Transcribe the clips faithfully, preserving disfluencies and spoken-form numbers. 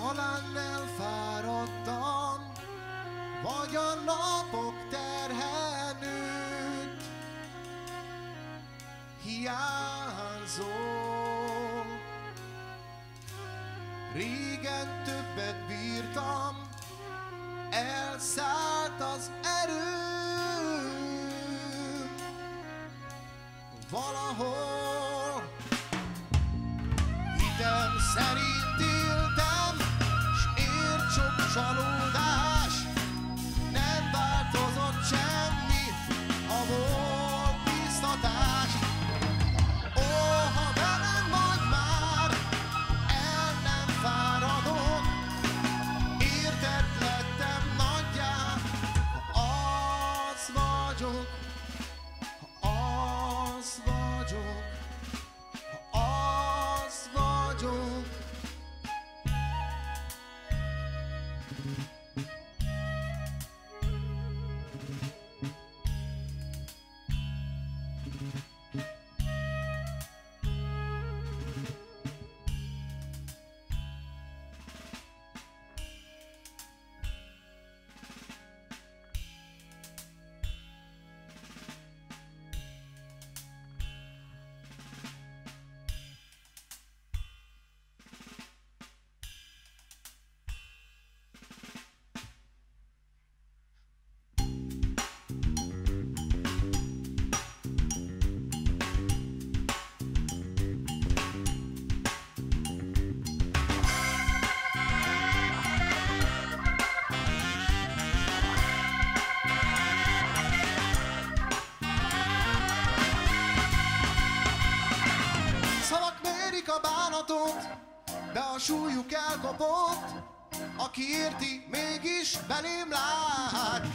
Talán elfáradtam, vagy a napok terhe nőtt. Hiányzol. Régen többet bírtam, elszállt az erőm. Valahol hitem szerint éltem, s ért sok csalódás, nem változott semmi a volt biztatás. Ó, ha velem vagy már, el nem fáradok, érted lettem nagyjá, ha az vagyok, ha az vagyok, ha az vagyok. De a súlyuk elkapott, aki érti, mégis belém lát.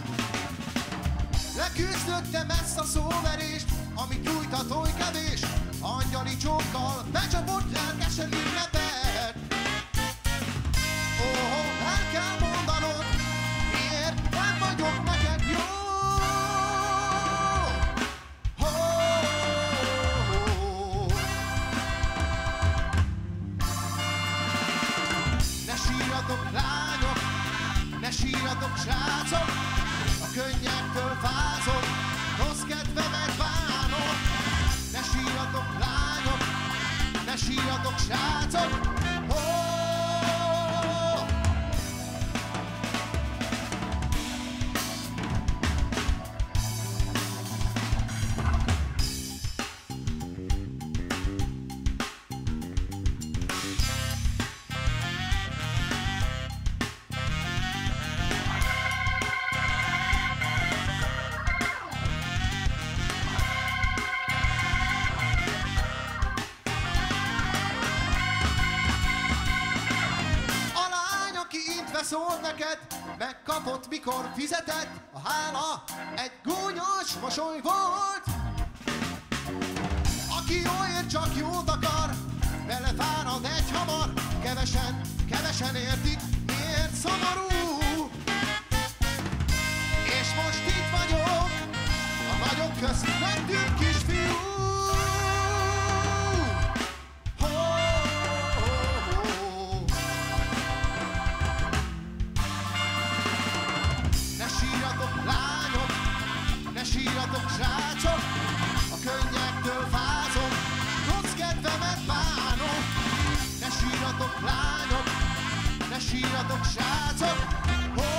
Leküzdöttem ezt a szóverést, amit nyújt a tojkevés, angyali csókkal becsapott lelkesen ünnepet. Ó, el kell mondanod, miért nem vagyok neked jó. Lányok, ne sírjatok srácok, a könnyektől fázok, rossz kedvemet bánok. Ne sírjatok lányok, ne sírjatok srácok, oh! Szól neked, megkapott, mikor fizetett, a hála egy gúnyos mosoly volt. Aki jóért csak jót akar, vele fárad egy hamar, kevesen, kevesen értik, miért szomorú. És most itt vagyok, a nagyok közt mentünk kisfiú. Sírjatok srácok, a könnyektől fázom, rossz kedvemet bánom. Ne sírjatok lányok, ne sírjatok srácok, oh!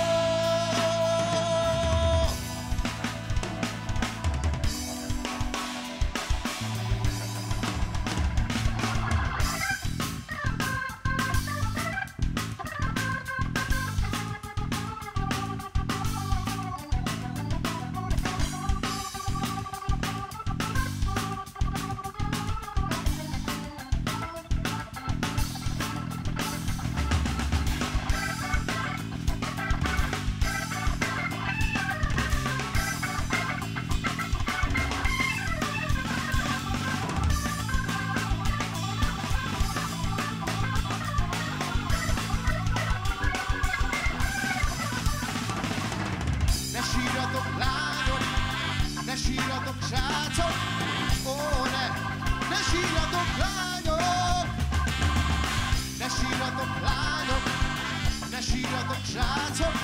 srácok,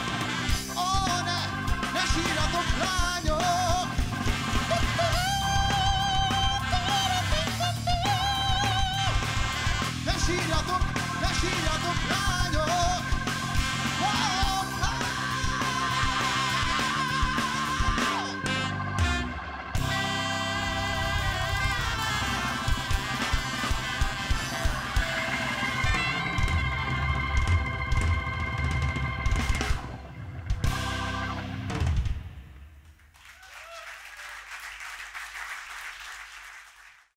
ó ne, ne sírjatok lányok! Ne sírjatok, ne sírjatok lányok!